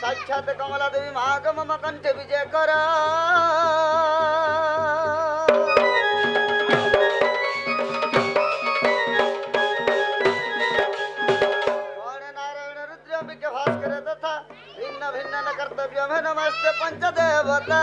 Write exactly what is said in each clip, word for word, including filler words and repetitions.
साक्षात कमला देवी महागम कंठ विजय कर नारायण रुद्र अंबिके भास्कर तथा भिन्न भिन्न न कर्तव्य में नमस्ते पंचदेवता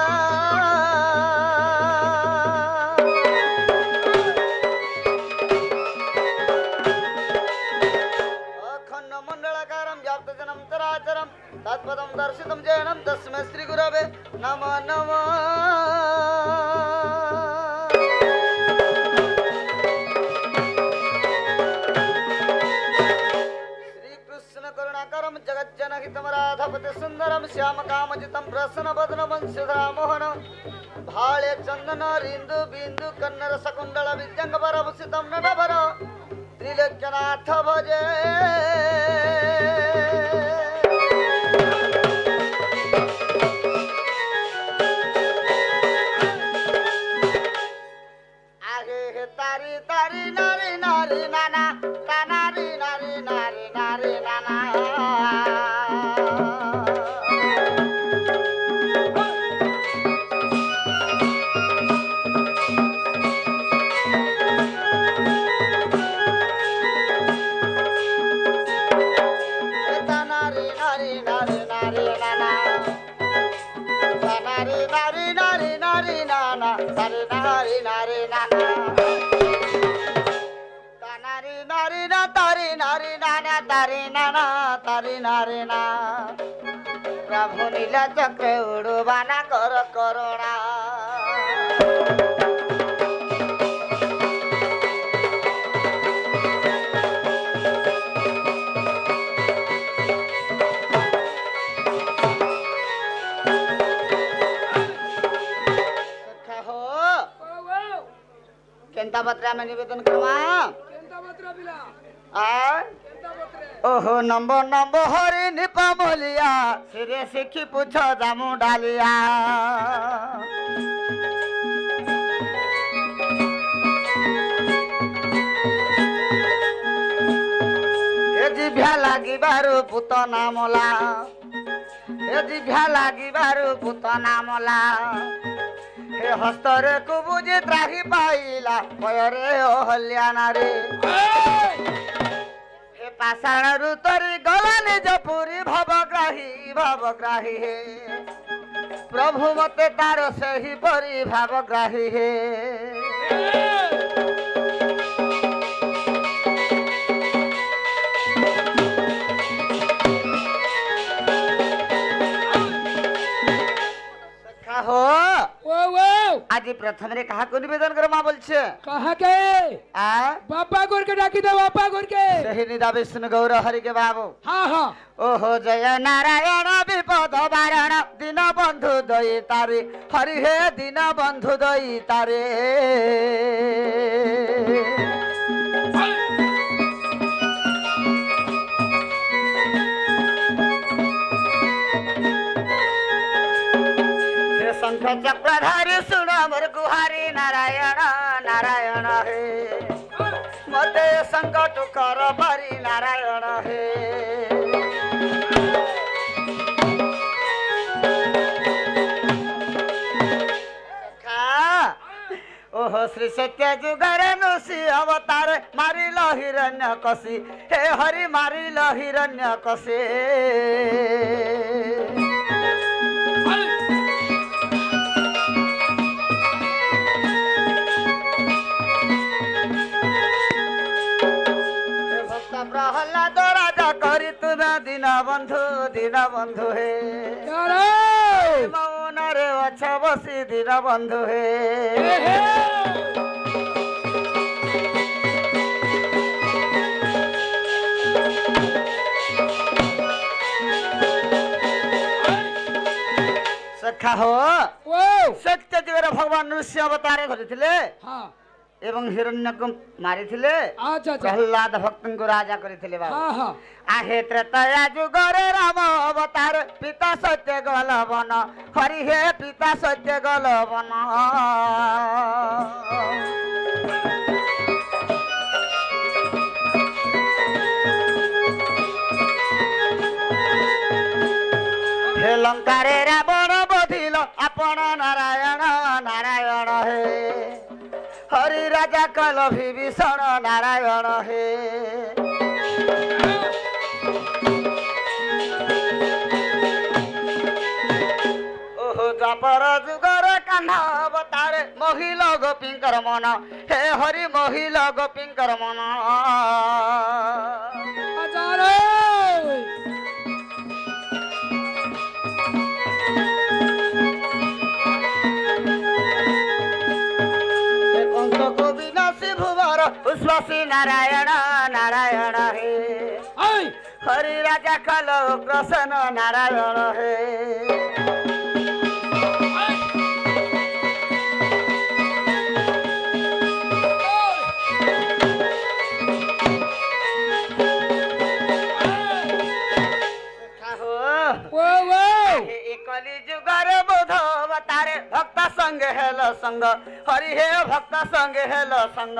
तत्पदं दर्शितं जैनं तस्मै श्री गुरवे नमः नमः। श्री कृष्ण करुणाकरं जगज्जन हितं राधापति सुंदरं श्यामकामजितं प्रसन्नवदनं वंशधामोहनं भाले चंदन रिंदु बिंदु कन्नर सकुंडल विद्यंगपरभूषितं नटवरं त्रिलोक्यनाथ भजे प्रभु नीला चक्र उड़वाना कर करुणा हो केंता बत्रा में निवेदन करवा ओहो नंबो नंबो हरि निपा बोलिया सिरे सिखी पूछो जामू डालिया ए जिभ्या लागी बारू पुतना मोला ए जिभ्या लागी बारू पुतना मोला हे हस्तरे कुबुजी त्राही पाइला पयरे ओहल्या नारी पाषाण रुतरी गला निज पूरी भवग्राही भवग्राही हे प्रभु मते तार से ही परी भवग्राही हे सखा हो वो वो आज प्रथम रे कहा को निवेदन कर माँ बोल छे कहा के आ बापा गोर के डाकी दे बापा गोर के सही निदा विष्णु गौर हरि के बाबू हाँ हाँ ओहो जय नारायण विपद वारण दीन बंधु दई तारे हरि हे दीन बंधु दई तारे शंख चक्रधारी सुन मोर गुहारी नारायण नारायण हे मते संकट कर बारी नारायण हे ओहो श्री सत्य जुगर नुषि अवतार मारी लो हिरण्य कसी हे हरि मारी लो हिरण्य कसी प्रहलाद राजा करी तुना दीना बंधु दीना बंधु हे मौन रे अच्छा बसी दीना बंधु हे सखा हो सत्य जीवर भगवान नृष्य अवतार धरी हाँ। एवं हिरण्य को मारे थिले प्रहलाद भक्तन को राजा करे थिले बाबा आहे त्रेतया जुगरे राम अवतार पिता सत्य गल बन हरि हे पिता सत्य गल बन हे लंकारे रावण बधिल आपण नारायण नारायण हे हरि राजा कल विभीषण नारायण हे ओह द्वापर जुगर कान्हा अवतार महिला गोपिंकर मन हे हरि महिला गोपिंकर मन उस्वासी नारायण नारायण हे हरि राजा कल प्रसन्न नारायण हे भक्त संग हेल संग हरि हे भक्त संग हेल संग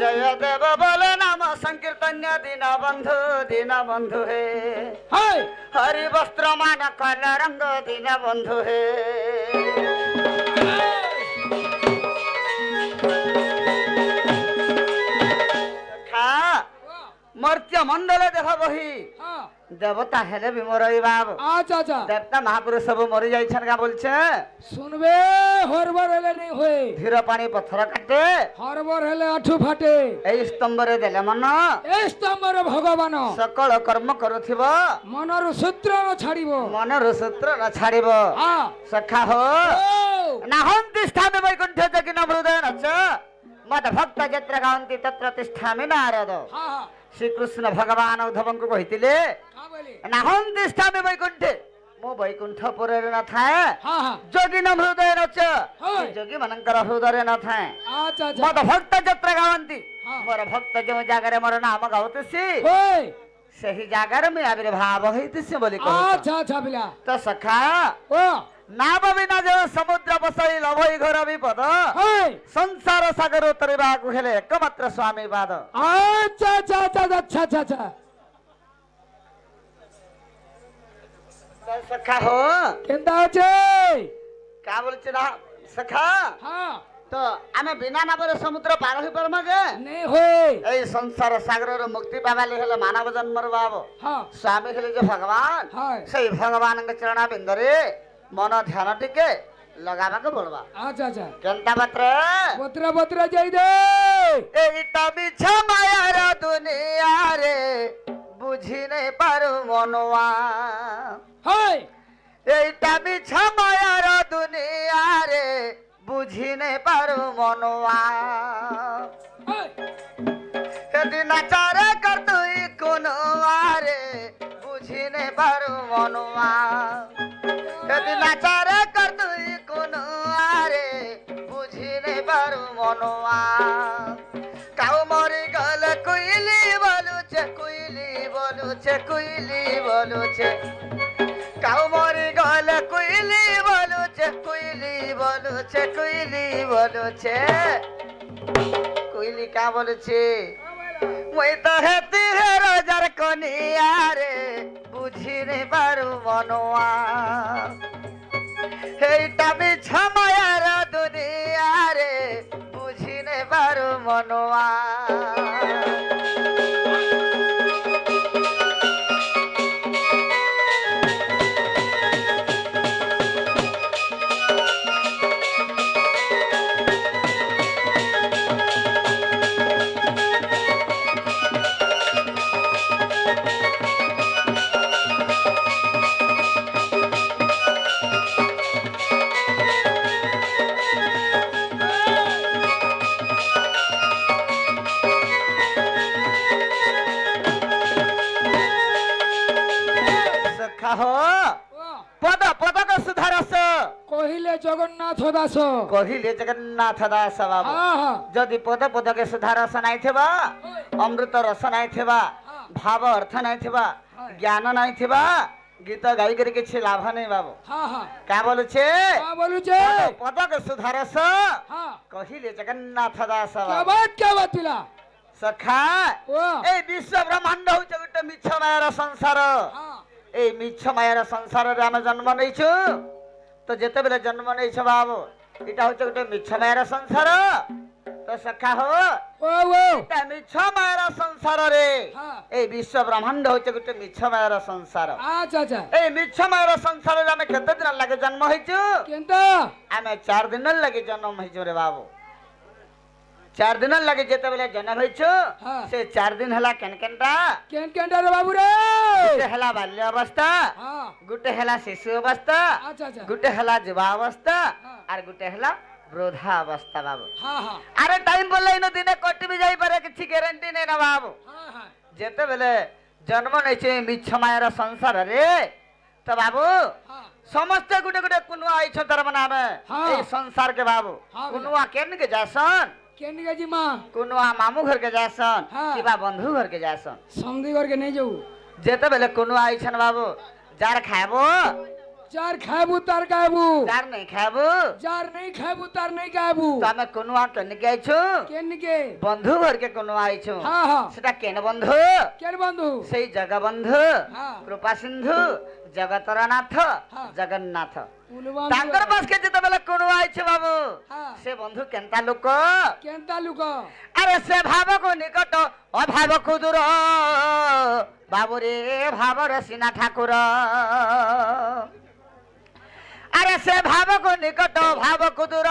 जय देव बल नाम संकीर्तन दीन बंधु दीन बंधु हे हरि वस्त्र मान कल रंग दीन बंधु हे मर्त्य मंडल देख बही देवता हेले भी मरई बाब अच्छा अच्छा देवता महापुरुष सब मरि जाइछन का बोलछे सुनबे हरबर हेले नै होय धीर पानी पत्थर काटे हरबर हेले आठु फाटे ए स्तंभ रे देले मन ए स्तंभ रे भगवान सकल कर्म करथिबो मन रो सूत्र न छाड़िबो मन रो सूत्र न छाड़िबो हां सखा हो नाहं तिष्ठते वैकुंठ जकि नवृदय नच मत भक्त जत्र गांती तत्र तिष्ठामि नारद हां श्रीकृष्ण भगवान उद्धव को कहीले नाहं तिष्ठामि वैकुंठे मो वैकुंठ पुरे न थाए जोगी न हृदय रच जोगी मनकर हृदय न थाए मत भक्त जत्र गांती मोर भक्त जो जागर मोर नाम गाउतसी सही जागर में आविर्भाव होइतसी बोली कहो अच्छा अच्छा बिला तो सखा ओ नाव बिना जो समुद्र बसई लभई घर विपद संसार सागर उतरिबा को हेले एकमात्र स्वामी पाद अच्छा अच्छा अच्छा अच्छा अच्छा सखा हो केंदा छे का बोल छे ना सखा हां तो आमे बिना नावर समुद्र पार होई परमा जे नै होई ए संसार सागर रो मुक्ति पाबाले हेले मानव जन्म रो बाबो हां स्वामी हेले जे भगवान सही भगवान के चरणा बिंद रे मन ध्यान टिके लगाबा के बोलबा अच्छा अच्छा केंता बत्रे बत्रे बत्रे जाई दे ए इटा बिछा माया रे दुनिया रे बुझी नै पारू मनवा हाय ए इटा बिछा माया रे दुनिया रे बुझी नै पारू मनवा हाय कदी नचारे कर तुई कोनवा रे बुझी नै पारू मनवा यदि नाचार कर तुई कुनुआरे बुझी नै पारू मनवा काउ मरि गल कुइली बोलुछे कुइली बोलुछे कुइली बोलुछे काउ मरि गल कुइली बोलुछे कुइली बोलुछे कुइली बोलुछे कुइली का बोलुछे मुई तो हेती रे रोजर कोनिया रे बुझी नै पारू मनवा हेटा बिछा माया रे दुनिया रे बुझी नै पारू मनवा जगन्नाथ दास कहिले जगन्नाथ दास बाबू जदि पद पद के सुधा रस नाई थेबा अमृत रस नाई थेबा भाव अर्थ नाई थेबा ज्ञान नाई थेबा गीत गाई कर किसी लाभ नहीं बाबू। क्या बोलू छे बोलू छे पद के सुधा रस कहिले जगन्नाथ दास बाबू क्या बात तिला सखा ए विश्व ब्रह्मांड हो गोटे मिछ मायार संसार ए मिछ मायार संसार रे हम जन्म नहीं छु तो जेते बेले जन्म नहीं छ बाबू इटा होचे गोटे मिछ मायार संसार तो सखा हो ओ ओ इटा मिछ मायार संसार रे ए विश्व ब्रह्मांड होचे गोटे मिछ मायार संसार। अच्छा अच्छा ए मिछ मायार संसार रे हमें केते दिन लागे जन्म होई छु केंता हमें चार दिन लागे जन्म होई छु रे बाबू। चार दिन लागे जेते बेले जन्म होई छु से चार दिन हला केन केनटा केन केनटा रे बाबू रे गुटे हला बाल्य अवस्था गुटे हला शिशु अवस्था गुटे हला युवा अवस्था आर गुटे हला वृद्धा अवस्था बाबू। अरे टाइम बोल इन दिने कटि भी जाई पारे किछि गारंटी नै ना बाबू। जेते बेले जन्म नै छै मिछ मायार संसार रे तो बाबू समस्त गुटे गुटे कुनुआ आइछ तरह बनाबे ए संसार के बाबू कुनुआ केन के जासन केन के जी मां कुनुआ मामू घर के जासन किबा बंधु घर के जासन संगी घर के नै जाऊ जेते बेले कोनो आई छन बाबू जार खाबो जार खाबो तार खाबो जार नहीं खाबो जार नहीं खाबो तार नहीं खाबो तमे कोनो आ केन के आइछो केन के बंधु घर के कोनो आइछो। हां हां सेटा केन बंधु केन बंधु सेई जगह बंधु कृपा सिंधु जगतरनाथ जगन्नाथ तांकर पास के जेते बेले कोनो आइछ बाबू से बंधु केनता लोक केनता लोक अरे से भाव को निकट अभाव को दूर बाबू रे भाव रसिना ठाकुर अरे से भाव को निकट भाव को दूर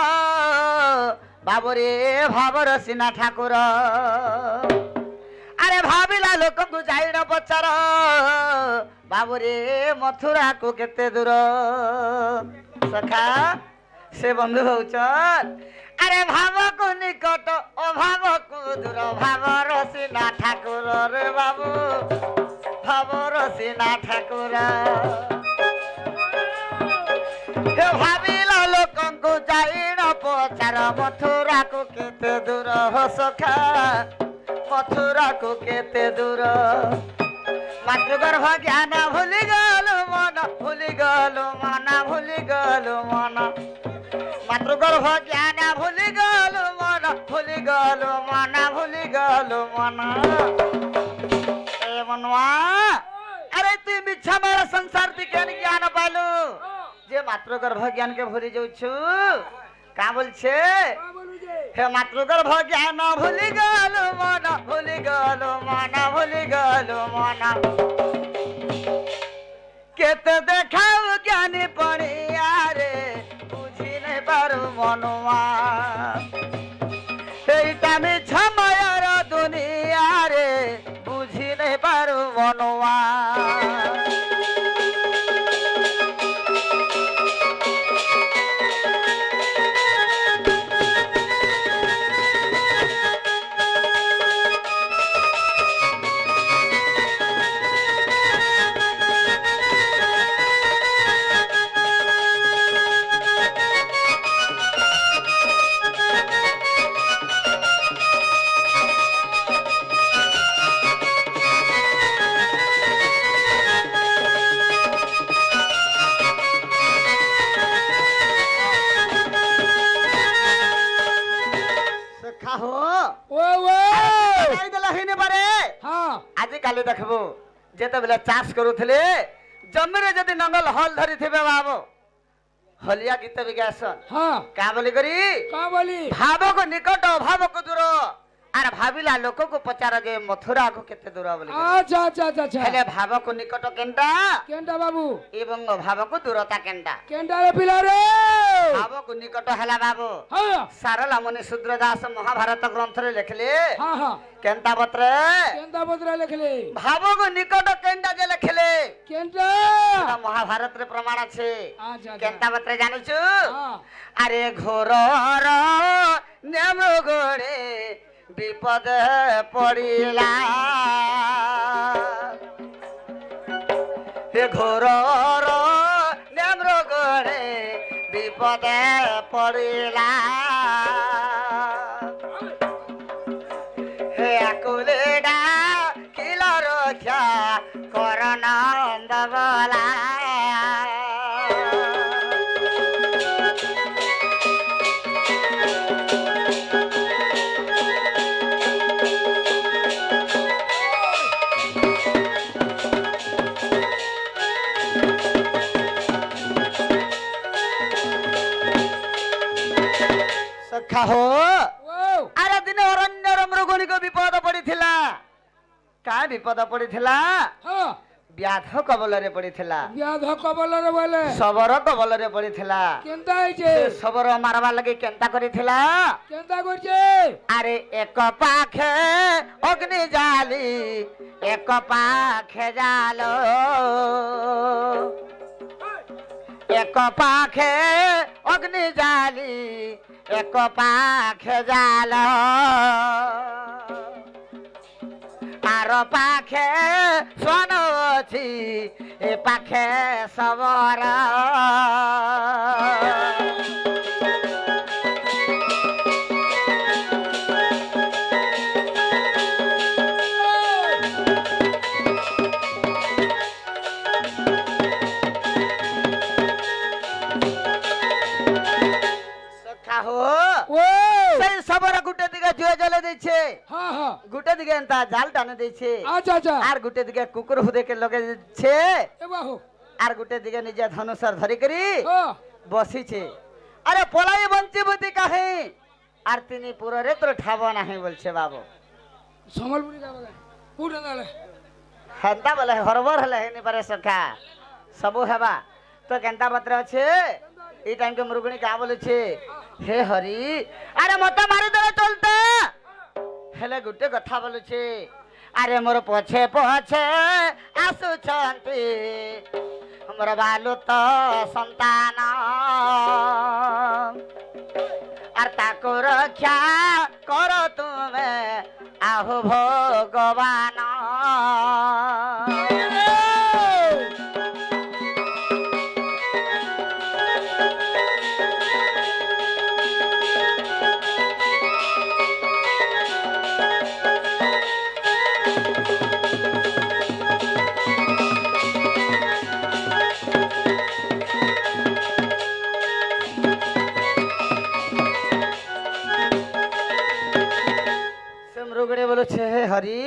बाबू रे भाव रसिना ठाकुर अरे भाविला लोक को जाई न पचार बाबू रे मथुरा को केते दूर सखा से बंधु होचन अरे भाव को निकट अभाव को दूर भाव रसिना ठाकुर रे बाबू भाव रसिना ठाकुर भाविला लोक को जाई न पचार मथुरा को केते दूर हो सखा मथुरा को केते दूर मातृगर्भ ज्ञान भूल गल मन भूल गल मन भूल गल मन मातृगर्भ ज्ञान भूल गल मन भूल गल मन भूल गल मन ए मनवा अरे तू मिछा मारा संसार ती केन ज्ञान पालू जे मातृगर्भ ज्ञान के भूल जाऊ छु का बोल छे हे मातृगर्भ ज्ञान भूल गल मन भूल गल मन भूल गल मन केते देखाऊ ज्ञानी पणिया रे बुझी नहीं पारू मनुआ एटा मिछ मायार दुनिया रे बुझी नहीं पारू मनुआ देखबो जेते बेला चास करूथले जम्मे रे जदी नंगल हल धरि थेबे बाबू हलिया गीत विगासन। हां का बोली करी का बोली भाव को निकट भाव को दूर आर भाविला लोक को पचार जे मथुरा को केते दूर बोली। अच्छा अच्छा अच्छा हेले भाव को निकट केनटा केनटा बाबू एवं भाव को दूरता केनटा केनटा रे पिला रे भाव को निकट हला बाबू। हां सारला मुनि शूद्रदास महाभारत ग्रंथ रे लिखले। हां हां केनटा पत्र केनटा पत्र लिखले भाव को निकट केनटा जे लिखले केनटा महाभारत रे प्रमाण छे केनटा पत्र जानु छु। हां अरे घोर र नेम गोडे विपद पड़िला हे घोर र नेम गोडे पदे पड़िला कुलडा किलो रोजा करणंदवला हो आरा दिन अरण्य रमृगुणी को विपद पड़ी थिला का विपद पड़ी थिला हां व्याध कबल रे पड़ी थिला व्याध कबल रे बोले सबर कबल रे पड़ी थिला केंता है जे सबर मारवा लगे केंता करी थिला केंता करजे अरे एक पाखे अग्नि जाली एक पाखे जालो एक पाखे अग्नि जाली एक पाखे जाल आर पाखे सन अच्छी ए पाखे सबर हाँ हाँ गुटे दिगे एंता जाल टाने देछे अच्छा अच्छा आर गुटे दिगे कुकुर हुदे के लगे छे ए बाहु आर गुटे दिगे निजे धनुषर धरि करी हां बसी छे अरे पलाय बंचीबती काहे आर तिनी पुरो रे तो ठाबो नाही बोलछे बाबू समलपुरी जाबले पूर्ण गले हंता बोले हरबर हले हेनी पारे सखा सबो हेबा तो केंता पत्र छे ई टाइम के मुरुगणी का बोले छे हे हरि अरे मता मारी दे चलता हेले गुटे कथा बोलु छी अरे मोर पछे पछे आसु छंती हमर बालू तो संतान आर ताको रक्षा करो तुमे आहु भगवान हरी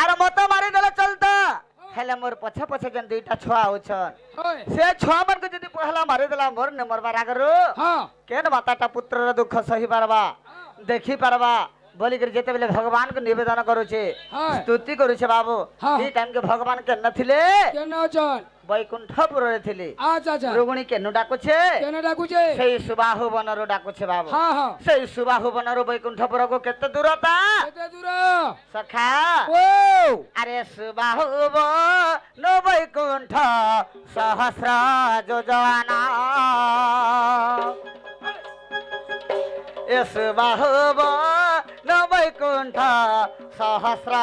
अरे मत मारी दला चलता हेले मोर पछे पछे जन दुईटा छुआ आउछन से छुआ मन के जदी पहला मारी दला मोर ने मरबा रागरो हां केन माताटा पुत्रर दुख सही परबा देखि परबा बोली कर जेते बेले भगवान को निवेदन करू छे स्तुति करू छे बाबू ई टाइम के भगवान के न थिले केन अचन वैकुंठपुर रे थिले अच्छा अच्छा रोगणी केन डाकू छे केन डाकू छे सेई सुबाहु वन रो डाकू छे बाबू हां हां सेई सुबाहु वन रो वैकुंठपुर को केते दूरता केते दूर सखा ओ अरे सुबाहु वन वैकुंठ सहस्र जोजना एस बाहु वन वैकुंठ सहस्र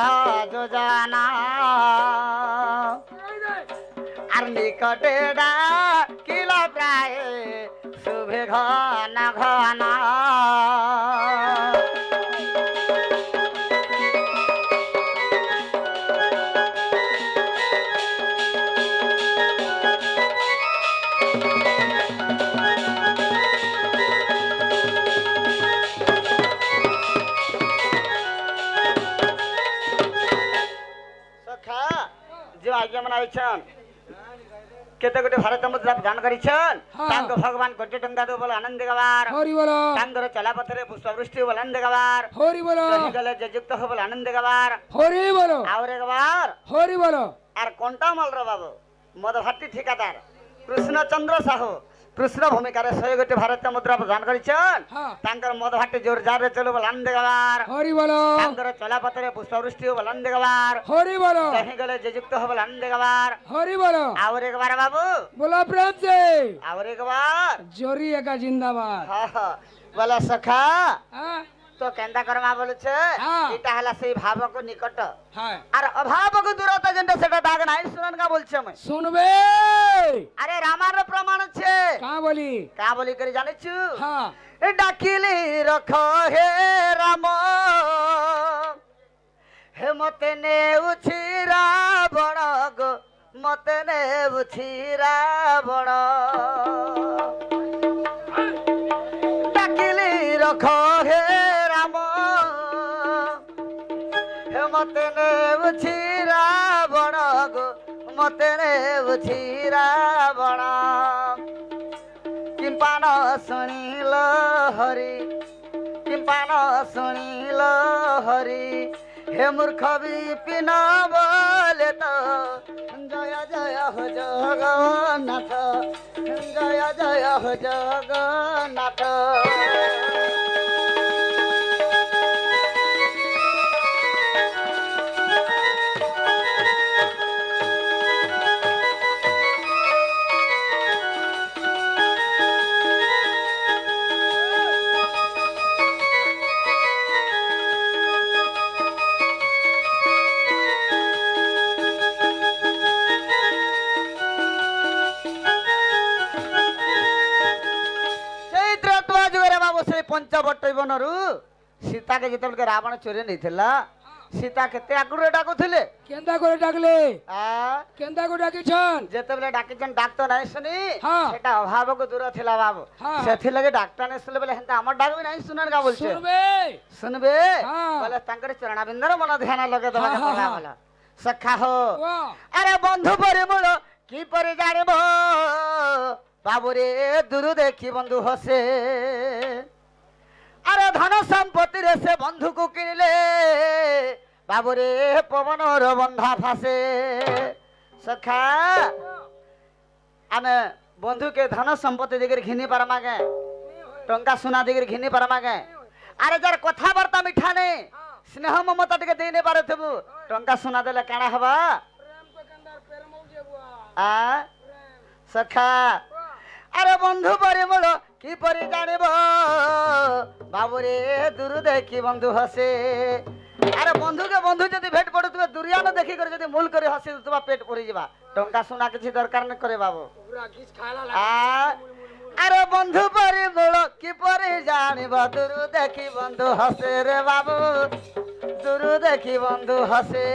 जोजना आर निकटे डा किला प्राय शुभे घन घन केते गोटे भारत मुद्रा दान करिछन तांग भगवान कोटी टंका दो बोल आनंद गवार हरि बोल तांग रे चला पथरे पुष्पवृष्टि बोल आनंद गवार हरि बोल जहि गले जयुक्त हो बोल आनंद गवार हरि बोल आवरे गवार हरि बोल आर कोंटा मल रे बाबू मद भाटी ठेकेदार कृष्णचंद्र साहू कृष्ण भूमिका रे सय गोटे भारत मुद्रा दान करिछन तांगर मद भाटी जोरदार रे चलो बोल आनंद गवार हरि बोल तांगर चला पथरे पुष्पवृष्टि बोल आनंद गवार हरि बोल जहि गले जयुक्त हो बोल आनंद गवार हरि बोल आवरे गवार बाबू बोला प्रेम से आवरे गवार जोरी एका जिंदाबाद हां हां वाला सखा हां तो केंदा करवा बोलुछ एटा हला से भाव को निकट हां आर अभाव को दूरता जेंटा सेटा दाग नाइ सुनन का बोलछ मैं सुनबे। अरे रामायण प्रमाण छे का बोली का बोली कर जाने छु हां ए डाकिले रखो हे राम हे मते ने उछिरा बणग मते ने उछिरा बण डाकिले रखो हे राम हे मते ने उछिरा बणग मते ने उछिरा बण किंपान सुनिल हरि किंपान सुनिल हरि हे मूर्ख विपिन बोले तो जय जय हो जगन्नाथ जय जय हो जगन्नाथ। पंचवटी बन रु सीता के जिते बलके रावण चोरी नहीं थिला सीता केते आकुरे डाको थिले केंदा करे डाकले आ केंदा को डाकी छन जेते बले डाकी छन डाक तो नाही सुनी सेटा अभाव को दूर थिला बाबू सेथि लगे डाकटा ने सुनले बले हंता हमर डाक भी नाही सुनन का बोलछे सुनबे सुनबे बले तांकर चरणाबिंदर मन ध्यान लगे दवा का बोला सखा हो। अरे बंधु परे मोर की परे जानबो बाबू रे दूर देखि बंधु हसे अरे धन संपत्ति रे से बंधु को किनले बाबू रे पवन रो बंधा फासे सखा आमे बंधु के धन संपत्ति देकर घिनी परमा गए टंका सुना देकर घिनी परमा गए। अरे जर कथा वार्ता मिठा ने स्नेह ममता टिके देने पारे थबु टंका सुना देले काणा हवा आ सखा। अरे बंधु परे मोर की परे जानब बाबू रे दूर देखि बंधु हसे अरे बंधु के बंधु जदि भेट पड़े तुमे दुरिया न देखि कर जदि मूल करे हसे तुमा पेट पुरि जेबा टंका सुना किछि दरकार न करे बाबू पूरा किछ खाला लाग। अरे बंधु परे मोर की परे जानब दूर देखि बंधु हसे रे बाबू दूर देखि बंधु हसे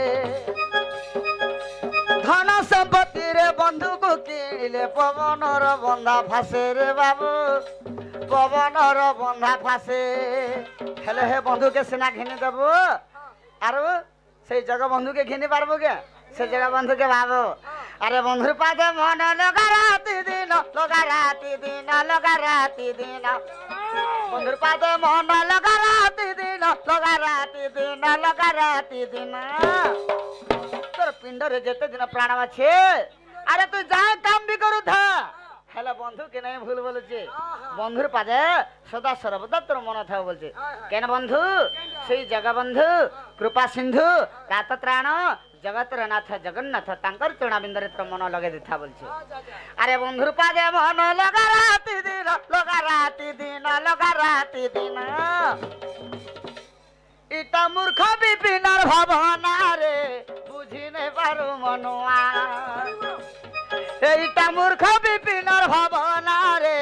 धन संपत्ति रे बंधु को किनले पवन रो बंधा फासे रे बाबू पवन रो बंधा फासे हेले हे बंधु के सेना घिनी देबो आरो से जगह बंधु के घिनी पारबो के से जगह बंधु के बाबू। अरे बंधु पादे मन लगा राती दिन लगा राती दिन लगा राती दिन बंधु पादे मन लगा राती दिन लगा राती दिन लगा राती दिन पिंड रे जेते दिन प्राण आछे। अरे तू जाय काम भी करू था हेला बंधु के नहीं भूल बोल छे बंधुर पाजे सदा सर्वदा तोर मन था बोल छे केन बंधु सेई जगह बंधु कृपा सिंधु रात त्राण जगत रनाथ जगन्नाथ तांकर चरणा बिंदरे तोर मन लगे देथा बोल छे। अरे बंधुर पाजे मन लगा राती दिन लगा राती दिन लगा राती दिन इटा मूर्ख विपिनर भावना रे बुझी ने पारू मनुआ इटा मूर्ख विपिनर भावना रे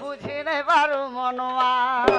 बुझी ने पारू मनुआ